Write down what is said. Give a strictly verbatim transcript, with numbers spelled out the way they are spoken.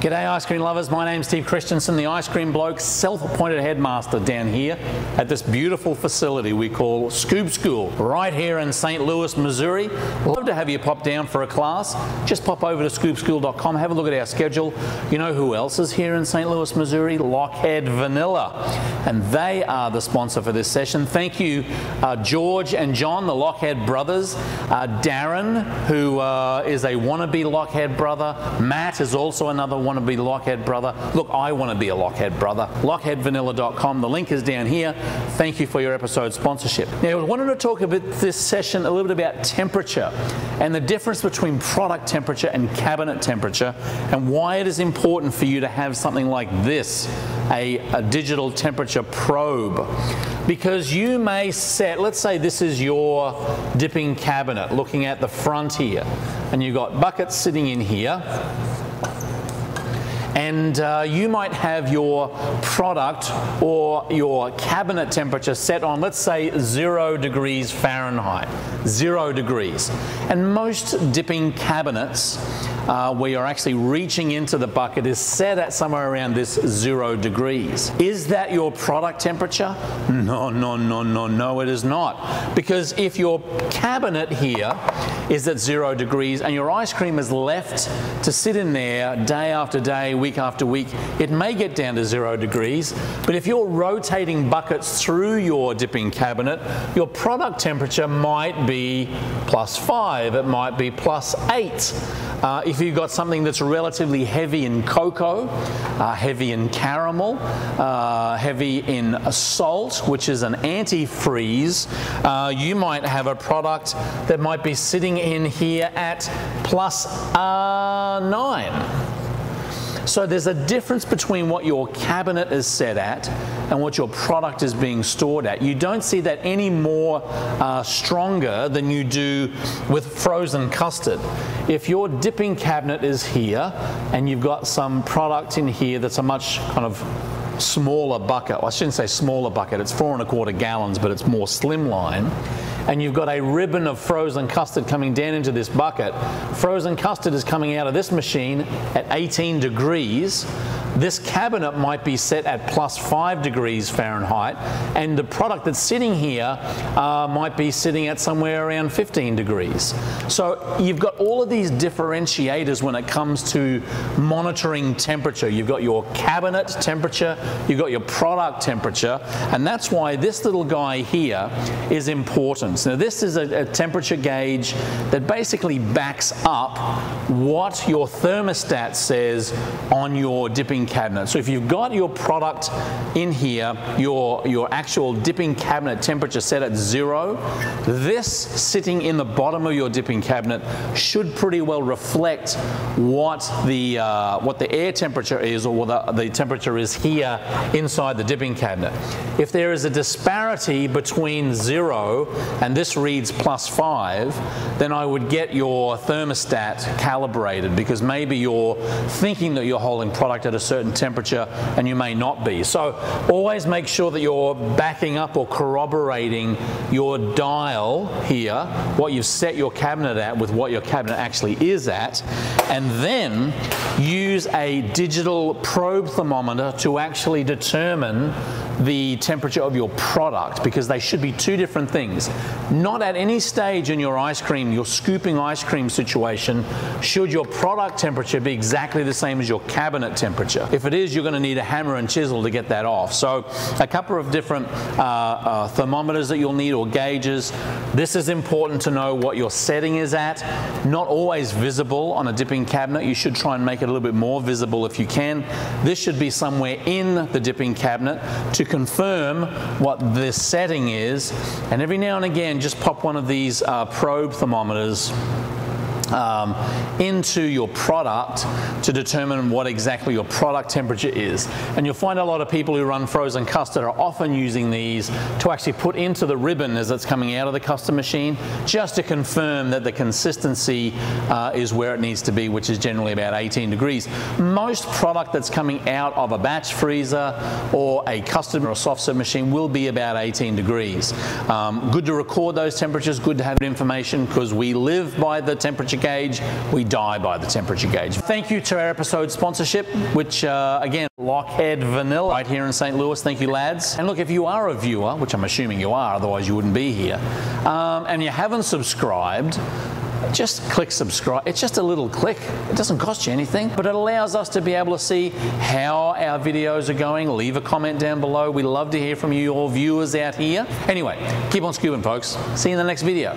G'day ice cream lovers, my name's Steve Christensen, the Ice Cream Bloke, self-appointed headmaster down here at this beautiful facility we call Scoop School, right here in Saint Louis, Missouri. Love to have you pop down for a class. Just pop over to scoop school dot com, have a look at our schedule. You know who else is here in Saint Louis, Missouri? Lochhead Vanilla. And they are the sponsor for this session. Thank you uh, George and John, the Lochhead brothers. Uh, Darren, who uh, is a wannabe Lochhead brother. Matt is also another one. Want to be Lochhead brother. Look, I want to be a Lochhead brother. lochhead vanilla dot com. The link is down here. Thank you for your episode sponsorship. Now, I wanted to talk a bit this session a little bit about temperature and the difference between product temperature and cabinet temperature and why it is important for you to have something like this, a, a digital temperature probe. Because you may set, let's say this is your dipping cabinet looking at the front here, and you've got buckets sitting in here. And uh, you might have your product or your cabinet temperature set on, let's say, zero degrees Fahrenheit, zero degrees. And most dipping cabinets uh, where you're actually reaching into the bucket is set at somewhere around this zero degrees. Is that your product temperature? No, no, no, no, no, it is not. Because if your cabinet here is at zero degrees and your ice cream is left to sit in there day after day, week after week, it may get down to zero degrees. But if you're rotating buckets through your dipping cabinet, your product temperature might be plus five, it might be plus eight. Uh, if you've got something that's relatively heavy in cocoa, uh, heavy in caramel, uh, heavy in salt, which is an antifreeze, uh, you might have a product that might be sitting in here at plus uh, nine. So there's a difference between what your cabinet is set at and what your product is being stored at. You don't see that any more uh, stronger than you do with frozen custard. If your dipping cabinet is here and you've got some product in here that's a much kind of smaller bucket, well, I shouldn't say smaller bucket, it's four and a quarter gallons, but it's more slimline. And you've got a ribbon of frozen custard coming down into this bucket. Frozen custard is coming out of this machine at eighteen degrees. This cabinet might be set at plus five degrees Fahrenheit, and the product that's sitting here uh, might be sitting at somewhere around fifteen degrees. So you've got all of these differentiators when it comes to monitoring temperature. You've got your cabinet temperature, you've got your product temperature, and that's why this little guy here is important. Now this is a, a temperature gauge that basically backs up what your thermostat says on your dipping cabinet. So if you've got your product in here, your, your actual dipping cabinet temperature set at zero, this sitting in the bottom of your dipping cabinet should pretty well reflect what the, uh, what the air temperature is, or what the, the temperature is here inside the dipping cabinet. If there is a disparity between zero and this reads plus five, then I would get your thermostat calibrated, because maybe you're thinking that you're holding product at a certain temperature and you may not be. So always make sure that you're backing up or corroborating your dial here, what you've set your cabinet at with what your cabinet actually is at, and then use a digital probe thermometer to actually determine the temperature of your product, because they should be two different things. Not at any stage in your ice cream, your scooping ice cream situation, should your product temperature be exactly the same as your cabinet temperature. If it is, you're going to need a hammer and chisel to get that off. So a couple of different uh, uh, thermometers that you'll need, or gauges. This is important to know what your setting is at. Not always visible on a dipping cabinet. You should try and make it a little bit more visible if you can. This should be somewhere in the dipping cabinet to confirm what this setting is. And every now and again, just pop one of these uh, probe thermometers um, into your product to determine what exactly your product temperature is. And you'll find a lot of people who run frozen custard are often using these to actually put into the ribbon as it's coming out of the custard machine, just to confirm that the consistency uh, is where it needs to be, which is generally about eighteen degrees. Most product that's coming out of a batch freezer or a custard or a soft serve machine will be about eighteen degrees. Um, good to record those temperatures, good to have information, because we live by the temperature gauge, we die by the temperature gauge. Thank you to our episode sponsorship, which uh, again, Lochhead Vanilla, right here in Saint Louis. Thank you, lads. And look, if you are a viewer, which I'm assuming you are, otherwise you wouldn't be here, um, and you haven't subscribed, just click subscribe. It's just a little click. It doesn't cost you anything, but it allows us to be able to see how our videos are going. Leave a comment down below. We love to hear from you, all viewers out here. Anyway, keep on scooping, folks. See you in the next video.